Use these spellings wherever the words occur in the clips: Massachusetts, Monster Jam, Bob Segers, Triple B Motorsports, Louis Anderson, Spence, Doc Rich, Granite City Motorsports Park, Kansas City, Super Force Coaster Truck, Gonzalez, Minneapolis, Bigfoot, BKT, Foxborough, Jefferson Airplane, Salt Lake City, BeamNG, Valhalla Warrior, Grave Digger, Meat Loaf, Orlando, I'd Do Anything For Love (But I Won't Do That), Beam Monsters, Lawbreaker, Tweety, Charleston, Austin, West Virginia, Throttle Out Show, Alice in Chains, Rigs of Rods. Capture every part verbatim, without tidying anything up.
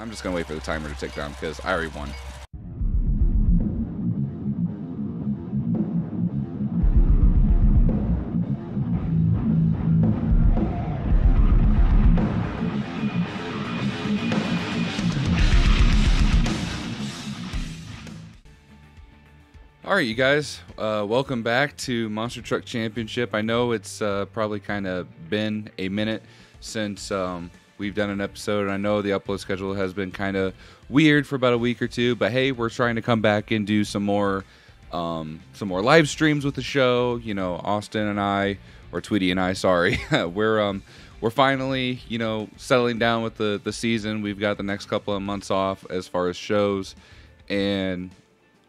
I'm just going to wait for the timer to tick down because I already won. All right, you guys, uh, welcome back to Monster Truck Championship. I know it's uh, probably kind of been a minute since um, we've done an episode, and I know the upload schedule has been kind of weird for about a week or two, but hey, we're trying to come back and do some more um, some more live streams with the show. You know, Austin and I, or Tweety and I, sorry, we're um, we're finally, you know, settling down with the, the season. We've got the next couple of months off as far as shows, and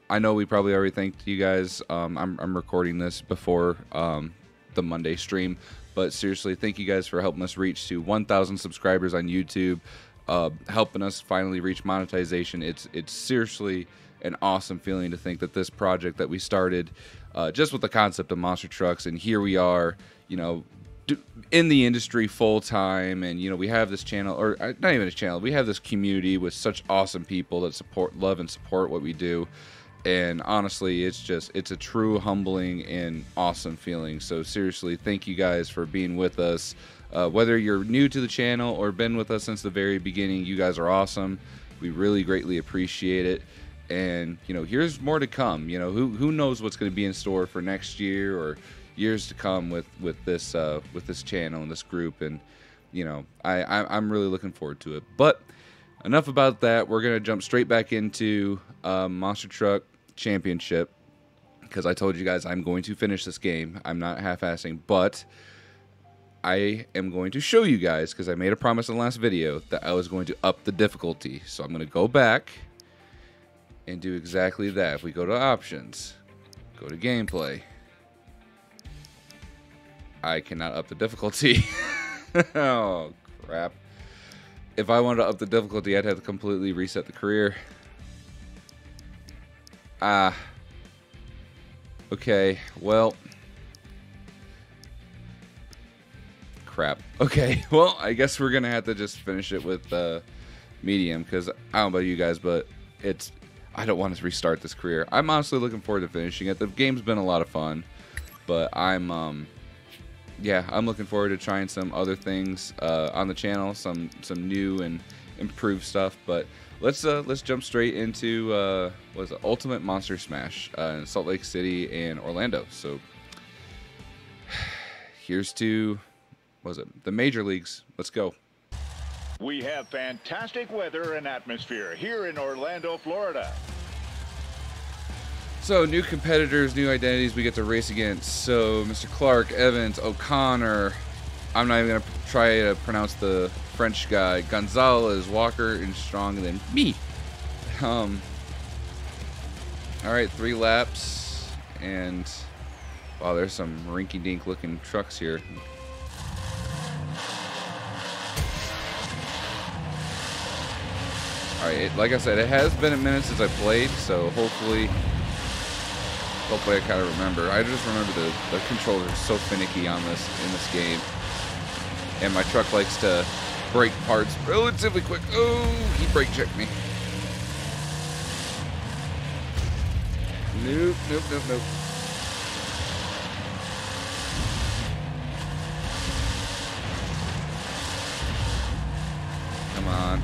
I know we probably already thanked you guys. Um, I'm, I'm recording this before um, the Monday stream, but seriously, thank you guys for helping us reach to one thousand subscribers on YouTube, uh, helping us finally reach monetization. It's it's seriously an awesome feeling to think that this project that we started uh, just with the concept of monster trucks, and here we are, you know, in the industry full time, and you know we have this channel, or not even a channel, we have this community with such awesome people that support, love, and support what we do. And honestly, it's just, it's a true humbling and awesome feeling. So seriously, thank you guys for being with us. Uh, whether you're new to the channel or been with us since the very beginning, you guys are awesome. We really greatly appreciate it. And, you know, here's more to come. You know, who who knows what's going to be in store for next year or years to come with, with, this, uh, with this channel and this group. And, you know, I, I, I'm really looking forward to it. But enough about that. We're going to jump straight back into uh, Monster Truck Championship, because I told you guys I'm going to finish this game. I'm not half-assing, but I am going to show you guys, because I made a promise in the last video that I was going to up the difficulty. So I'm going to go back and do exactly that. If we go to options, go to gameplay, I cannot up the difficulty. Oh, crap. If I wanted to up the difficulty, I'd have to completely reset the career. Ah, okay, well, crap. Okay, well, I guess we're gonna have to just finish it with uh, medium, because I don't know about you guys, but it's, I don't want to restart this career. I'm honestly looking forward to finishing it. The game's been a lot of fun, but I'm, um, yeah, I'm looking forward to trying some other things uh, on the channel, some some new and improved stuff, but let's uh, let's jump straight into uh, what's it, Ultimate Monster Smash uh, in Salt Lake City and Orlando. So here's to, what was it, the major leagues. Let's go. We have fantastic weather and atmosphere here in Orlando, Florida. So new competitors, new identities we get to race against. So Mister Clark Evans O'Connor. I'm not even gonna try to pronounce the French guy. Gonzalez, Walker, and Stronger than me. Um, all right, three laps, and wow, there's some rinky-dink looking trucks here. All right, it, like I said, it has been a minute since I played, so hopefully, hopefully I kind of remember. I just remember the, the controls are so finicky on this in this game, and my truck likes to brake parts relatively quick. Oh, he brake checked me. Nope, nope, nope, nope. Come on.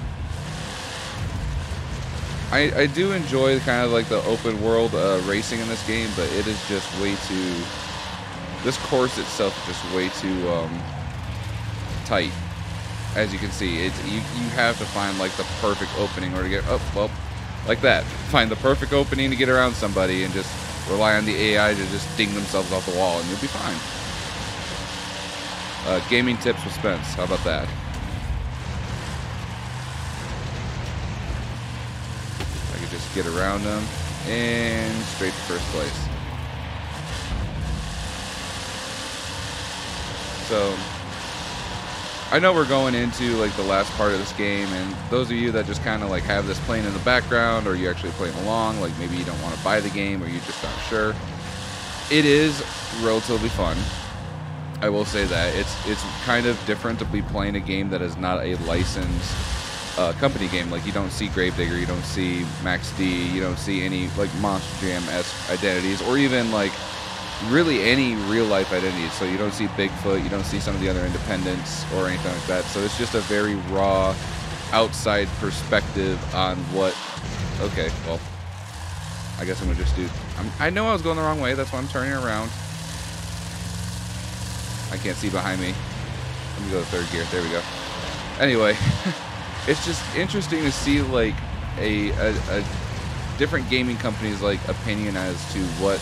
I, I do enjoy kind of like the open world uh, racing in this game, but it is just way too, this course itself is just way too um, tight. As you can see, it's, you, you have to find like the perfect opening or to get up, oh, well, like that. Find the perfect opening to get around somebody and just rely on the A I to just ding themselves off the wall and you'll be fine. Uh, gaming tips with Spence, how about that? I could just get around them and straight to first place. So I know we're going into like the last part of this game, and those of you that just kind of like have this playing in the background, or you actually playing along, like maybe you don't want to buy the game, or you're just not sure. It is relatively fun. I will say that it's it's kind of different to be playing a game that is not a licensed uh, company game. Like, you don't see Grave Digger, you don't see Max D, you don't see any, like, Monster Jam-esque identities, or even, like, really any real-life identities. So you don't see Bigfoot, you don't see some of the other independents or anything like that. So it's just a very raw, outside perspective on what... Okay, well, I guess I'm going to just do... I'm, I know I was going the wrong way, that's why I'm turning around. I can't see behind me. Let me go to third gear. There we go. Anyway, it's just interesting to see, like, a, a, a different gaming company's, like, opinion as to what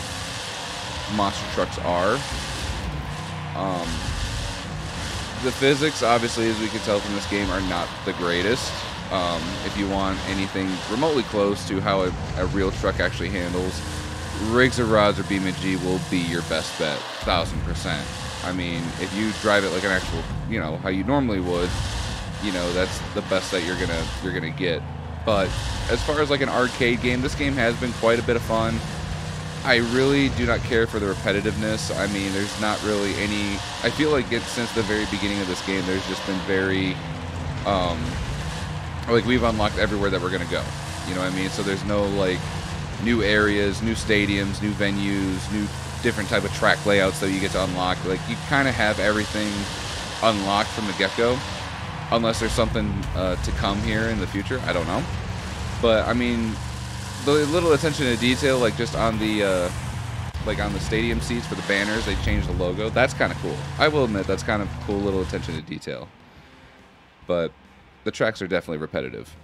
monster trucks are. Um, the physics, obviously, as we can tell from this game, are not the greatest. Um, if you want anything remotely close to how a, a real truck actually handles, Rigs of Rods or BeamNG will be your best bet, one thousand percent. I mean, if you drive it like an actual, you know, how you normally would, you know, that's the best that you're gonna you're gonna get. But as far as like an arcade game, this game has been quite a bit of fun. I really do not care for the repetitiveness. I mean, there's not really any. I feel like it's since the very beginning of this game, there's just been very, um, like we've unlocked everywhere that we're gonna go. You know what I mean? So there's no like new areas, new stadiums, new venues, new different type of track layouts that you get to unlock. Like, you kind of have everything unlocked from the get-go, unless there's something uh, to come here in the future. I don't know, but I mean, the little attention to detail, like just on the uh, like on the stadium seats for the banners, they changed the logo. That's kind of cool. I will admit that's kind of cool little attention to detail. But the tracks are definitely repetitive.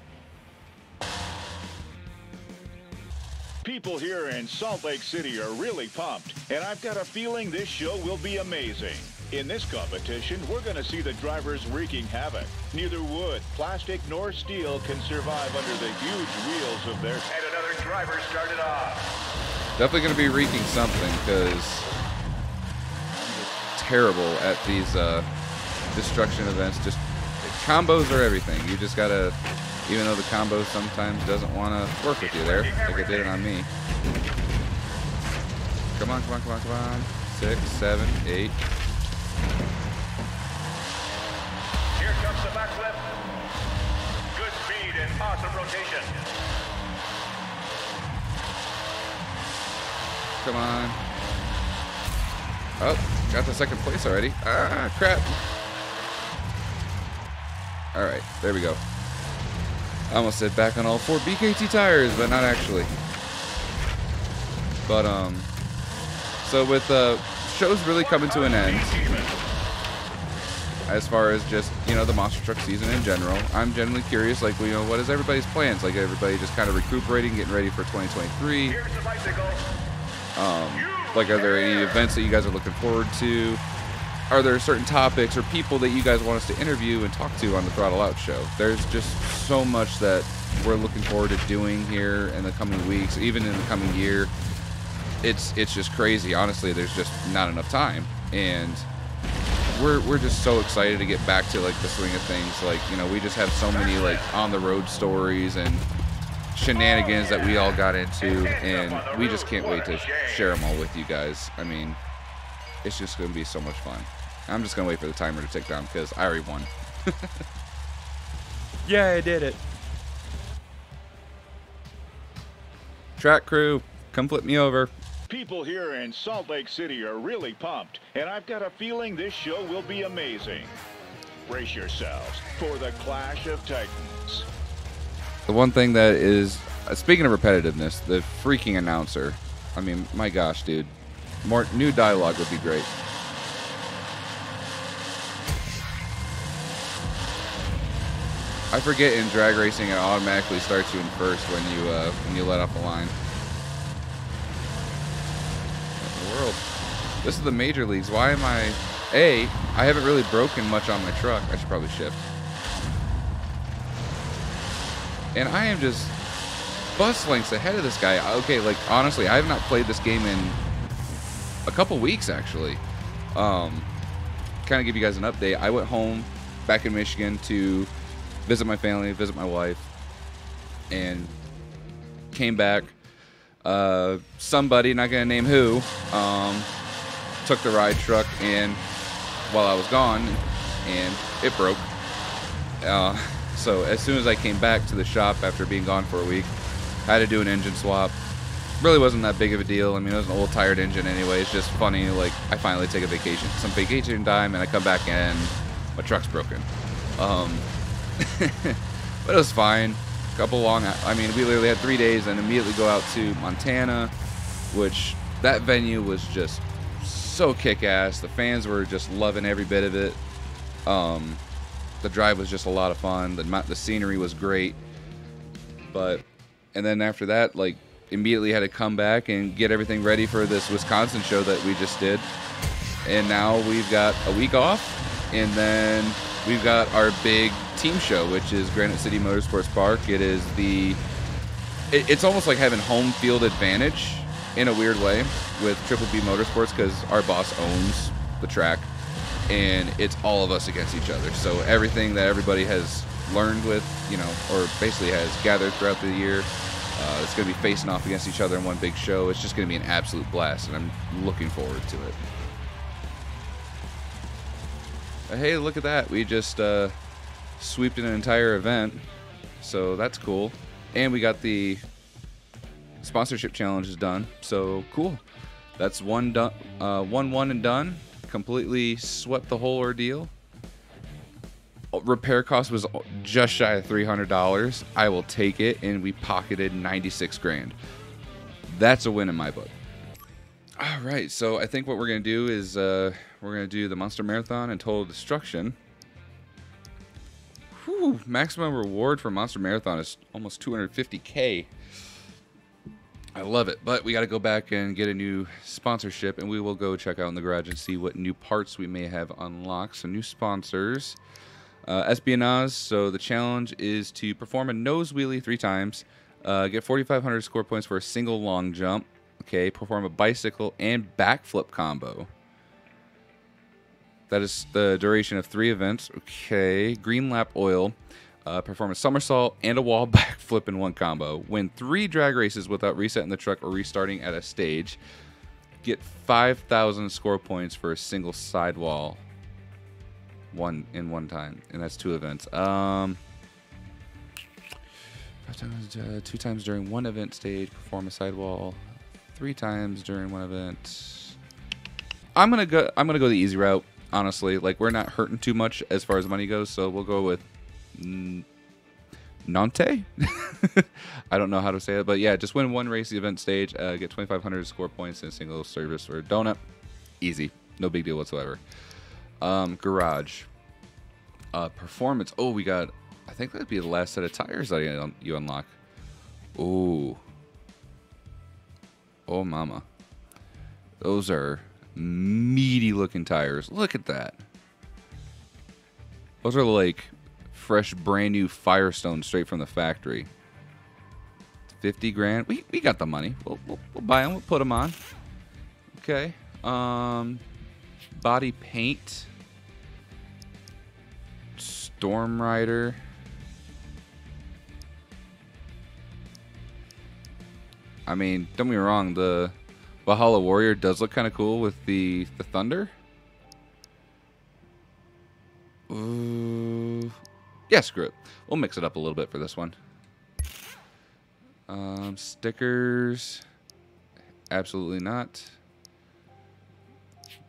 People here in Salt Lake City are really pumped, and I've got a feeling this show will be amazing. In this competition, we're going to see the drivers wreaking havoc. Neither wood, plastic, nor steel can survive under the huge wheels of their... And another driver started off. Definitely going to be wreaking something, because I'm terrible at these uh, destruction events. Just combos are everything. You just got to... Even though the combo sometimes doesn't want to work with you there, like it did it on me. Come on, come on, come on, come on. Six, seven, eight. Here comes the backflip. Good speed and awesome rotation. Come on. Oh, got the second place already. Ah, crap. All right, there we go. I almost said back on all four B K T tires, but not actually. But, um, so with the uh, show's really coming to an end, as far as just, you know, the monster truck season in general, I'm generally curious, like, you know, what is everybody's plans? Like, everybody just kind of recuperating, getting ready for twenty twenty-three. Um, like, are there any events that you guys are looking forward to? Are there certain topics or people that you guys want us to interview and talk to on the Throttle Out show? There's just so much that we're looking forward to doing here in the coming weeks, even in the coming year. It's it's just crazy, honestly. There's just not enough time, and we're we're just so excited to get back to like the swing of things. Like, you know, we just have so many like on the road stories and shenanigans that we all got into, and we just can't wait to share them all with you guys. I mean, it's just going to be so much fun. I'm just going to wait for the timer to tick down because I already won. Yeah, I did it. Track crew, come flip me over. People here in Salt Lake City are really pumped, and I've got a feeling this show will be amazing. Brace yourselves for the Clash of Titans. The one thing that is, uh, speaking of repetitiveness, the freaking announcer. I mean, my gosh, dude. More new dialogue would be great. I forget in drag racing it automatically starts you in first when you uh, when you let off the line. What in the world? This is the major leagues. Why am I? A, I haven't really broken much on my truck. I should probably shift. And I am just bus lengths ahead of this guy. Okay, like honestly, I have not played this game in a couple weeks actually. Um, kind of give you guys an update. I went home back in Michigan to visit my family, visit my wife, and came back. Uh, somebody, not gonna name who, um, took the ride truck and while I was gone, and it broke. Uh, So as soon as I came back to the shop after being gone for a week, I had to do an engine swap. Really wasn't that big of a deal. I mean, it was an old tired engine anyway. It's just funny, like, I finally take a vacation, some vacation time, and I come back and my truck's broken. Um, but it was fine. A couple long, I mean, we literally had three days and immediately go out to Montana, which that venue was just so kick-ass. The fans were just loving every bit of it. Um, the drive was just a lot of fun. The, the scenery was great. But, and then after that, like, immediately had to come back and get everything ready for this Wisconsin show that we just did. And now we've got a week off, and then we've got our big team show, which is Granite City Motorsports Park. It is the, it, it's almost like having home field advantage in a weird way with Triple B Motorsports, because our boss owns the track and it's all of us against each other. So everything that everybody has learned with, you know, or basically has gathered throughout the year, Uh, it's going to be facing off against each other in one big show. It's just going to be an absolute blast, and I'm looking forward to it. But hey, look at that. We just uh, sweeped an entire event, so that's cool. And we got the sponsorship challenges done, so cool. That's one, done, uh, one, one and done. Completely swept the whole ordeal. Repair cost was just shy of three hundred dollars. I will take it, and we pocketed ninety-six grand. That's a win in my book. All right, so I think what we're going to do is uh, we're going to do the Monster Marathon and Total Destruction. Whew, maximum reward for Monster Marathon is almost two hundred fifty K. I love it, but we got to go back and get a new sponsorship, and we will go check out in the garage and see what new parts we may have unlocked, some new sponsors. Uh, espionage, so the challenge is to perform a nose wheelie three times, uh, get forty-five hundred score points for a single long jump, okay, perform a bicycle and backflip combo. That is the duration of three events, okay, green lap oil, uh, perform a somersault and a wall backflip in one combo, win three drag races without resetting the truck or restarting at a stage, get five thousand score points for a single sidewall. One in one time, and that's two events. Um, five times, uh, two times during one event stage, perform a sidewall. Three times during one event. I'm gonna go. I'm gonna go the easy route. Honestly, like, we're not hurting too much as far as money goes, so we'll go with Nante. I don't know how to say it, but yeah, just win one race, the event stage, uh, get twenty-five hundred score points in a single service or donut. Easy, no big deal whatsoever. Um, garage, uh, performance. Oh, we got, I think that'd be the last set of tires that you, you unlock. Oh, oh mama. Those are meaty looking tires. Look at that. Those are like fresh, brand new Firestone straight from the factory. fifty grand. We, we got the money. We'll, we'll, we'll buy them. We'll put them on. Okay. Um, body paint. Storm Rider. I mean, don't get me wrong, the Valhalla Warrior does look kind of cool with the, the thunder. Ooh. Yeah, screw it. We'll mix it up a little bit for this one. Um, stickers. Absolutely not.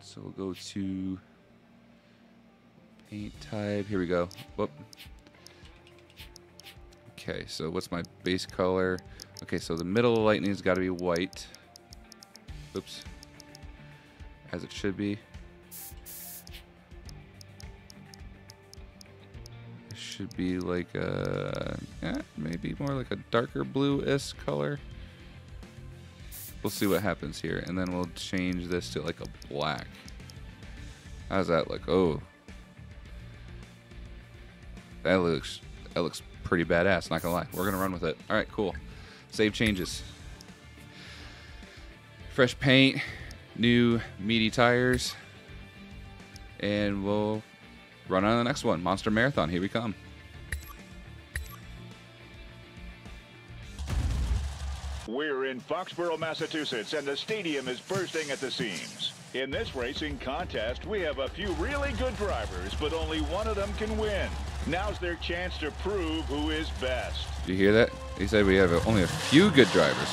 So we'll go to paint type. Here we go. Whoop. Okay, so what's my base color? Okay, so the middle of lightning's got to be white. Oops. As it should be. It should be like a, eh, maybe more like a darker blue-esque color. We'll see what happens here, and then we'll change this to like a black. How's that look? Oh, that looks that looks pretty badass. Not gonna lie, we're gonna run with it. All right, cool. Save changes. Fresh paint, new meaty tires, and we'll run on to the next one. Monster Marathon. Here we come. We're in Foxborough, Massachusetts, and the stadium is bursting at the seams. In this racing contest, we have a few really good drivers, but only one of them can win. Now's their chance to prove who is best. You hear that? He said we have only a few good drivers.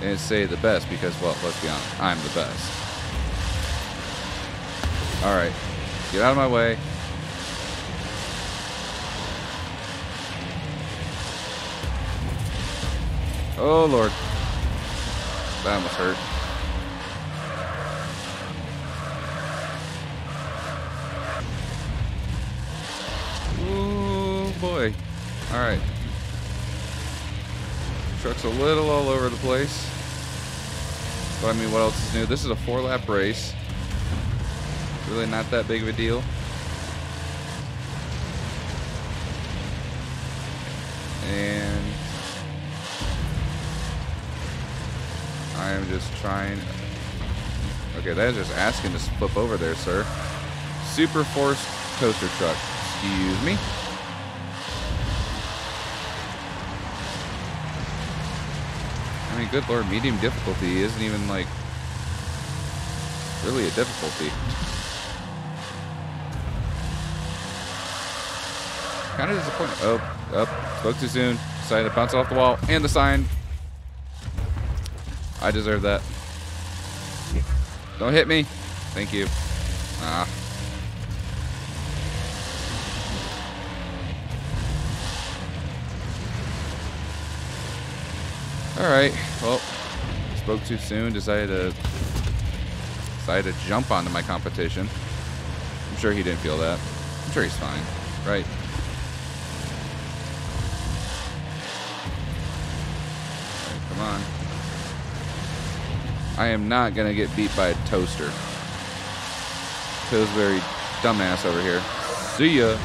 And say the best because, well, let's be honest, I'm the best. All right, get out of my way. Oh, Lord. That almost hurt. Oh, boy. All right. Truck's a little all over the place. But, I mean, what else is new? This is a four-lap race. Really not that big of a deal. And I am just trying. Okay, that is just asking to flip over there, sir. Super Force Coaster Truck. Excuse me. I mean, good Lord, medium difficulty isn't even like really a difficulty. Kind of disappointing. Oh, up, spoke too soon. Decided to bounce off the wall and the sign. I deserve that. Don't hit me. Thank you. Ah. Alright, well, spoke too soon, decided to decided to jump onto my competition. I'm sure he didn't feel that. I'm sure he's fine, right? Alright, come on. I am not gonna get beat by a toaster. Pillsbury dumbass over here. See ya.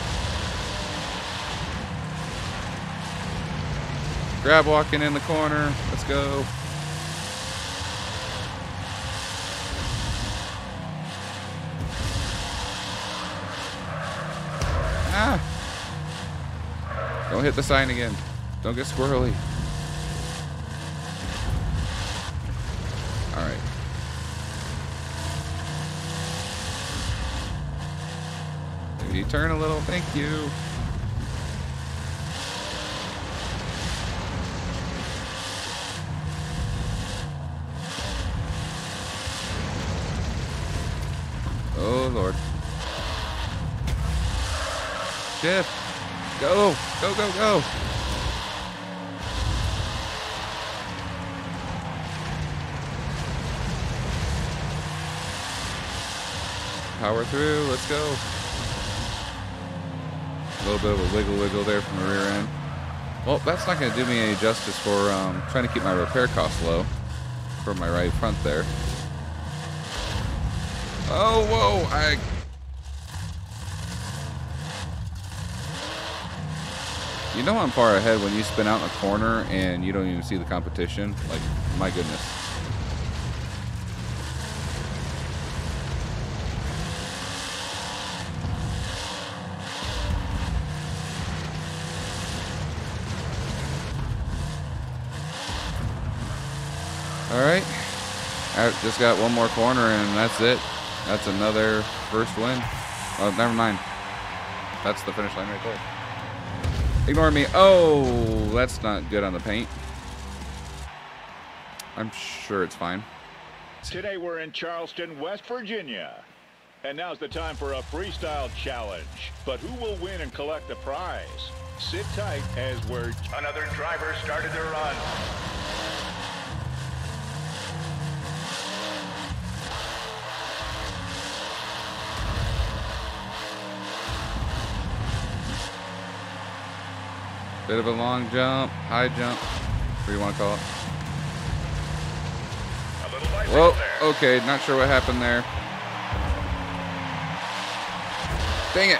Grab walking in the corner. Let's go. Ah! Don't hit the sign again. Don't get squirrely. All right. If you turn a little, thank you. Oh, Lord. Shift. Go, go, go, go. Power through, let's go. A little bit of a wiggle wiggle there from the rear end. Well, that's not gonna do me any justice for um, trying to keep my repair costs low for my right front there. Oh, whoa, I... You know I'm far ahead when you spin out in a corner and you don't even see the competition. Like, my goodness. Alright, I just got one more corner and that's it. That's another first win. Oh, never mind. That's the finish line right there. Ignore me. Oh, that's not good on the paint. I'm sure it's fine. Today we're in Charleston, West Virginia. And now's the time for a freestyle challenge. But who will win and collect the prize? Sit tight as we're... Another driver started their run. Bit of a long jump, high jump, whatever you want to call it. Whoa, okay, not sure what happened there. Dang it.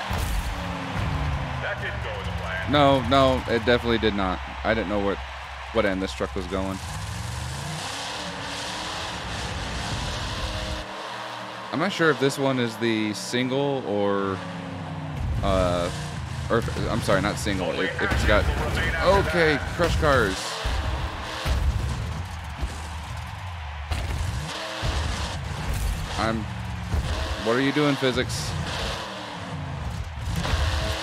That didn't go with the plan. No, no, it definitely did not. I didn't know what, what end this truck was going. I'm not sure if this one is the single or... Uh, Or if, I'm sorry, not single. If, if it's got okay, crush cars. I'm. What are you doing, physics?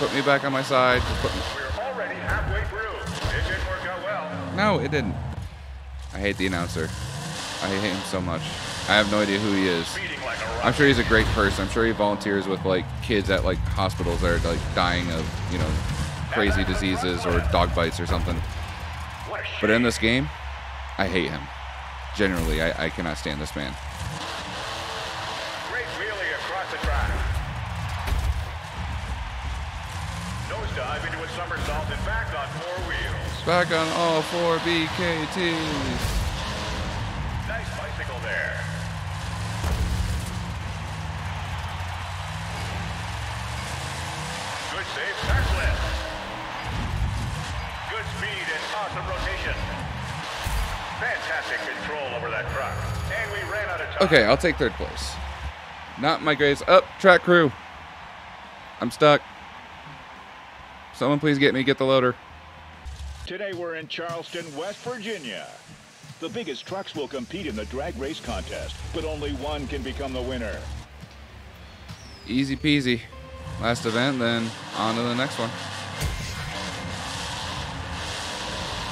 Put me back on my side. Just put me... We're already halfway through. It didn't work out well. No, it didn't. I hate the announcer. I hate him so much. I have no idea who he is. I'm sure he's a great person. I'm sure he volunteers with like kids at like hospitals that are like dying of, you know, crazy diseases or dog bites or something. But in this game, I hate him. Generally, I, I cannot stand this man. Great wheelie across the track. Nosedive into a somersault and back on four wheels. Back on all four B K Ts. Nice bicycle there. Good save, backflip. Good speed and awesome rotation. Fantastic control over that truck. And we ran out of time. Okay, I'll take third place. Not my grades. Up, oh, track crew. I'm stuck. Someone please get me, get the loader. Today we're in Charleston, West Virginia. The biggest trucks will compete in the drag race contest, but only one can become the winner. Easy peasy. Last event, then on to the next one.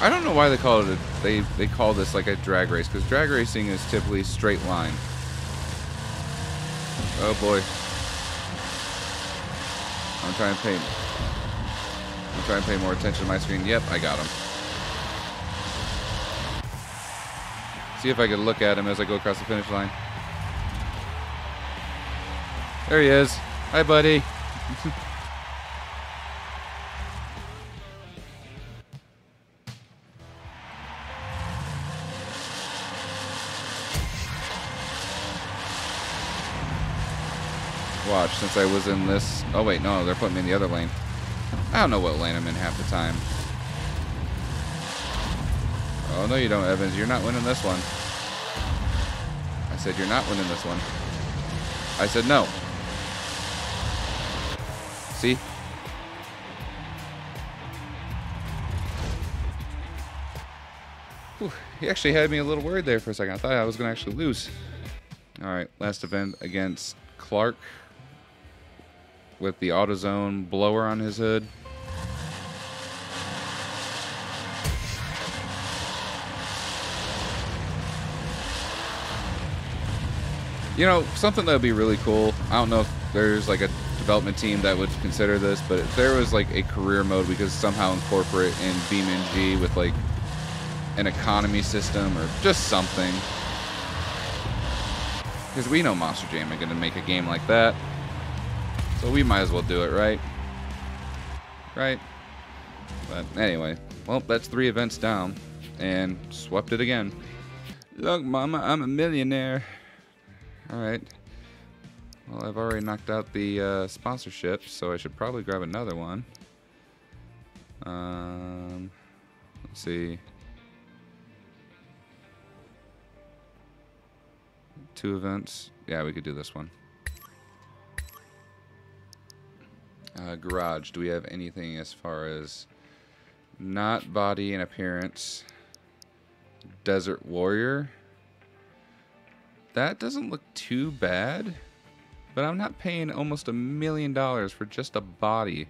I don't know why they call it a, they they call this like a drag race, because drag racing is typically straight line. Oh boy. I'm trying to pay. I'm trying to pay more attention to my screen. Yep, I got him. See if I could look at him as I go across the finish line. There he is. Hi, buddy. Watch, since I was in this... Oh, wait, no, they're putting me in the other lane. I don't know what lane I'm in half the time. Oh, no, you don't, Evans. You're not winning this one. I said you're not winning this one. I said no. See? Whew, he actually had me a little worried there for a second. I thought I was going to actually lose. All right, last event against Clark with the AutoZone blower on his hood. You know, something that would be really cool, I don't know if there's like a development team that would consider this, but if there was like a career mode we could somehow incorporate in BeamNG with like an economy system or just something. Because we know Monster Jam are going to make a game like that. So we might as well do it, right? Right? But anyway, well, that's three events down and swept it again. Look, mama, I'm a millionaire. Alright, well, I've already knocked out the uh, sponsorship, so I should probably grab another one. Um, let's see. Two events. Yeah, we could do this one. Uh, garage. Do we have anything as far as not body and appearance? Desert Warrior. That doesn't look too bad, but I'm not paying almost a million dollars for just a body.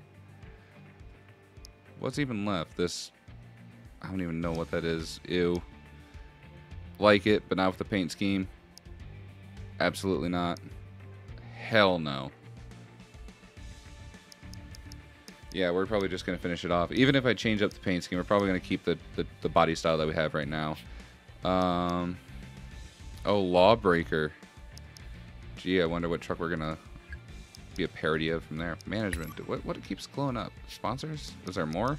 What's even left? This, I don't even know what that is. Ew. Like it, but not with the paint scheme. Absolutely not. Hell no. Yeah, we're probably just going to finish it off. Even if I change up the paint scheme, we're probably going to keep the, the, the body style that we have right now. Um... Oh, Lawbreaker. Gee, I wonder what truck we're going to be a parody of from there. Management. What, what keeps glowing up? Sponsors? Is there more?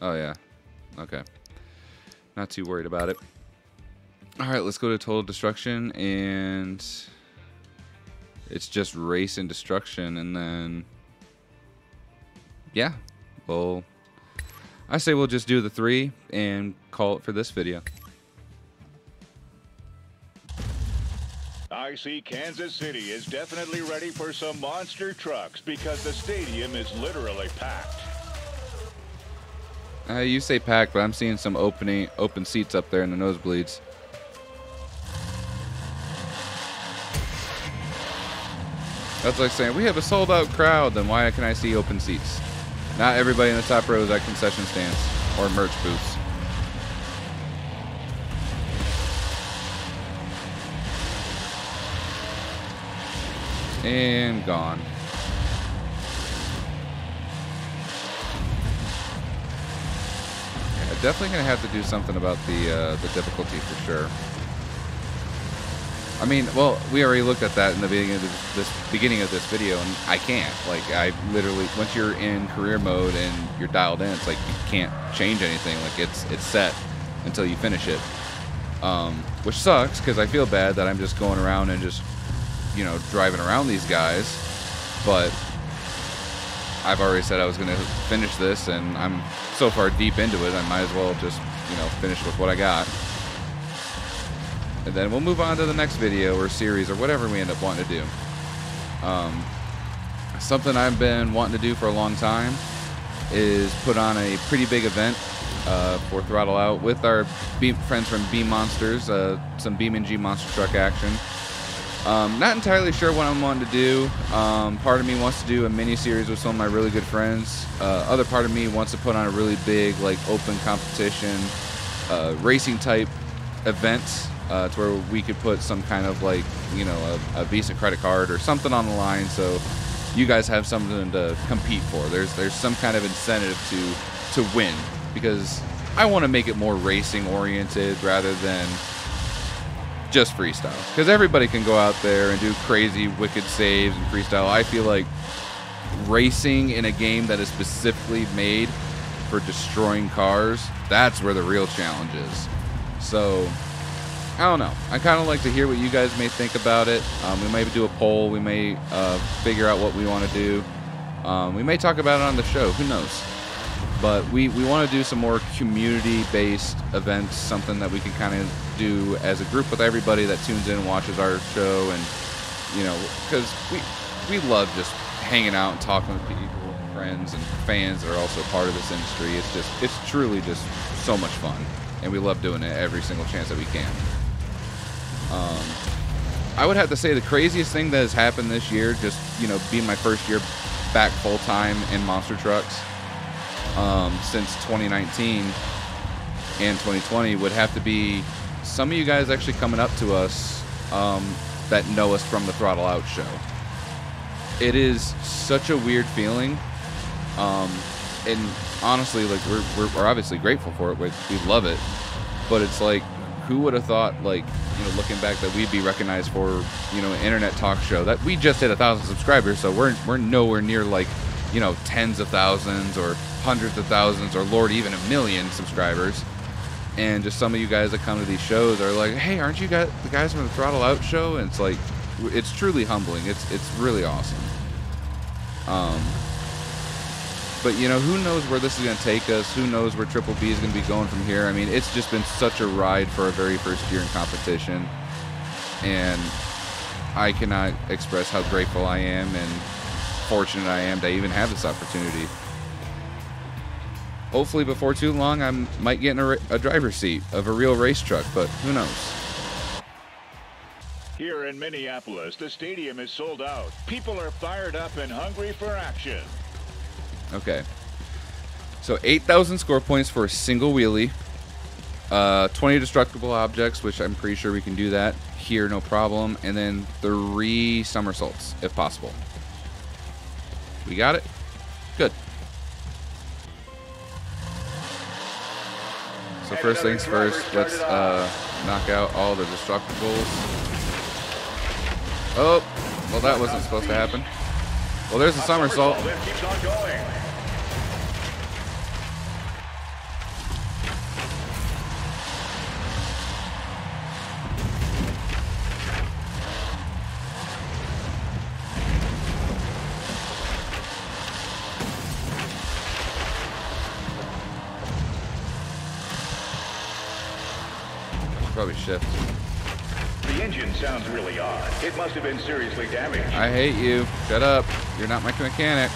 Oh, yeah. Okay. Not too worried about it. All right, let's go to Total Destruction. And it's just Race and Destruction. And then, yeah. Well, I say we'll just do the three and call it for this video. I see Kansas City is definitely ready for some monster trucks because the stadium is literally packed. Uh, you say packed, but I'm seeing some opening, open seats up there in the nosebleeds. That's like saying, we have a sold-out crowd, then why can I see open seats? Not everybody in the top row is at concession stands or merch booths. And gone. Yeah, definitely gonna have to do something about the uh, the difficulty for sure. I mean, well, we already looked at that in the beginning of this, this beginning of this video, and I can't. Like, I literally, once you're in career mode and you're dialed in, it's like you can't change anything. Like, it's it's set until you finish it, um, which sucks because I feel bad that I'm just going around and just, you know, driving around these guys. But I've already said I was going to finish this, and I'm so far deep into it, I might as well just, you know, finish with what I got. And then we'll move on to the next video or series or whatever we end up wanting to do. Um, something I've been wanting to do for a long time is put on a pretty big event uh, for Throttle Out with our Beam, friends from Beam Monsters, uh, some BeamNG Monster Truck action. Um, not entirely sure what I'm wanting to do. Um, part of me wants to do a mini series with some of my really good friends. Uh, other part of me wants to put on a really big, like, open competition, uh, racing type event. Uh, to where we could put some kind of, like, you know, a, a Visa credit card or something on the line, so you guys have something to compete for. There's there's some kind of incentive to to win, because I want to make it more racing oriented rather than just freestyle. Because everybody can go out there and do crazy, wicked saves and freestyle. I feel like racing in a game that is specifically made for destroying cars, that's where the real challenge is. So, I don't know. I kind of like to hear what you guys may think about it. Um, we may do a poll. We may uh, figure out what we want to do. Um, we may talk about it on the show. Who knows? But we, we want to do some more community-based events, something that we can kind of do as a group with everybody that tunes in and watches our show. And, you know, because we, we love just hanging out and talking with people, friends and fans that are also part of this industry. It's just, it's truly just so much fun. And we love doing it every single chance that we can. Um, I would have to say the craziest thing that has happened this year, just, you know, being my first year back full-time in Monster Trucks um, since twenty nineteen and twenty twenty, would have to be some of you guys actually coming up to us um, that know us from the Throttle Out show. It is such a weird feeling. Um, and honestly, like, we're, we're, we're obviously grateful for it. We, we love it. But it's like, who would have thought, like, you know, looking back, that we'd be recognized for, you know, an internet talk show that we just hit a thousand subscribers. So we're, we're nowhere near, like, you know, tens of thousands or hundreds of thousands or, Lord, even a million subscribers. And just some of you guys that come to these shows are like, hey, aren't you guys the guys from the Throttle Out show? And it's like, it's truly humbling. It's, it's really awesome. Um, But, you know, who knows where this is going to take us? Who knows where Triple B is going to be going from here? I mean, it's just been such a ride for our very first year in competition. And I cannot express how grateful I am and fortunate I am to even have this opportunity. Hopefully before too long, I might get in a, a driver's seat of a real race truck, but who knows? Here in Minneapolis, the stadium is sold out. People are fired up and hungry for action. Okay, so eight thousand score points for a single wheelie, uh, twenty destructible objects, which I'm pretty sure we can do that here, no problem, and then three somersaults, if possible. We got it? Good. So first things first, let's uh, knock out all the destructibles. Oh, well, that wasn't supposed to happen. Well, there's a somersault. Probably shift. The engine sounds really odd. It must have been seriously damaged. I hate you. Shut up. You're not my mechanic.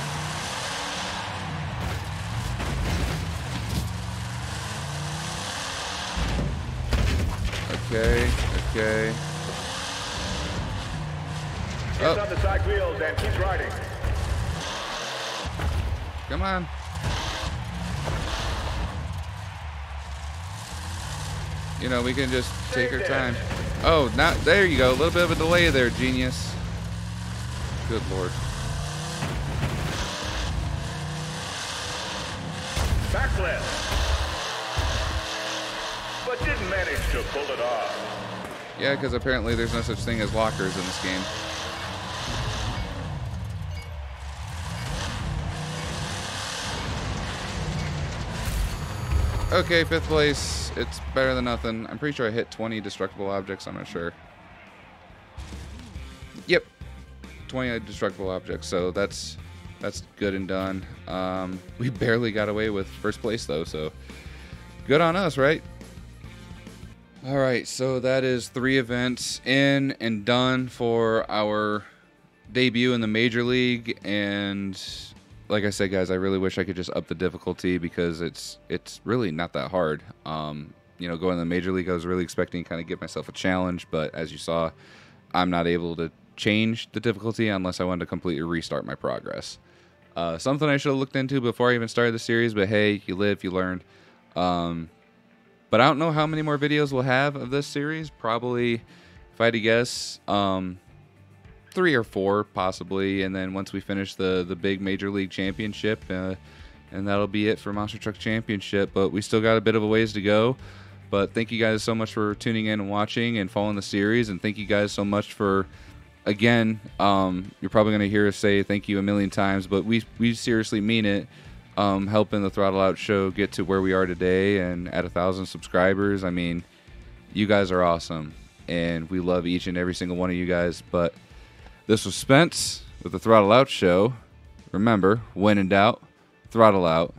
Okay, okay. Gets on the side wheels and keeps riding. Come on. you know, we can just take our time. Oh, not there you go. A little bit of a delay there, genius. Good lord. Backlash. But didn't manage to pull it off. Yeah, because apparently there's no such thing as lockers in this game. Okay, fifth place. It's better than nothing. I'm pretty sure I hit twenty destructible objects. I'm not sure. Yep, twenty destructible objects. So that's that's good and done. Um, we barely got away with first place though. So good on us, right? All right. So that is three events in and done for our debut in the major league. And like I said, guys, I really wish I could just up the difficulty because it's it's really not that hard. Um, you know, going to the major league, I was really expecting to kind of give myself a challenge, but as you saw, I'm not able to change the difficulty unless I wanted to completely restart my progress. Uh, something I should have looked into before I even started the series, but hey, you live, you learn. Um, but I don't know how many more videos we'll have of this series. Probably, if I had to guess, um, three or four possibly, and then once we finish the the big major league championship, uh, and that'll be it for Monster Truck Championship. But we still got a bit of a ways to go. But thank you guys so much for tuning in and watching and following the series, and thank you guys so much for, again, um you're probably going to hear us say thank you a million times, but we we seriously mean it, um helping the Throttle Out Show get to where we are today and at a thousand subscribers. I mean, you guys are awesome and we love each and every single one of you guys. But this was Spence with the Throttle Out Show. Remember, when in doubt, throttle out.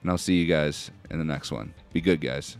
And I'll see you guys in the next one. Be good, guys.